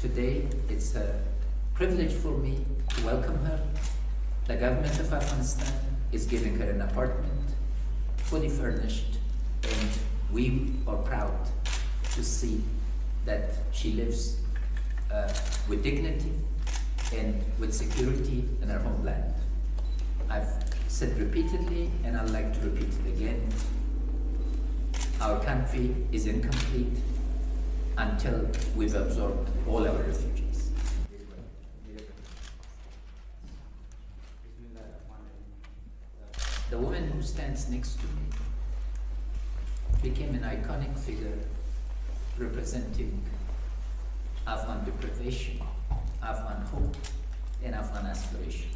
Today, it's a privilege for me to welcome her. The government of Afghanistan is giving her an apartment, fully furnished, and we are proud to see that she lives with dignity and with security in her homeland. I've said repeatedly, and I'd like to repeat it again, our country is incomplete until we've absorbed all our refugees. The woman who stands next to me became an iconic figure representing Afghan deprivation, Afghan hope, and Afghan aspirations.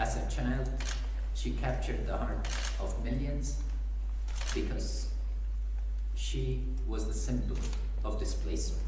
As a child, she captured the heart of millions because she was the symbol of displacement.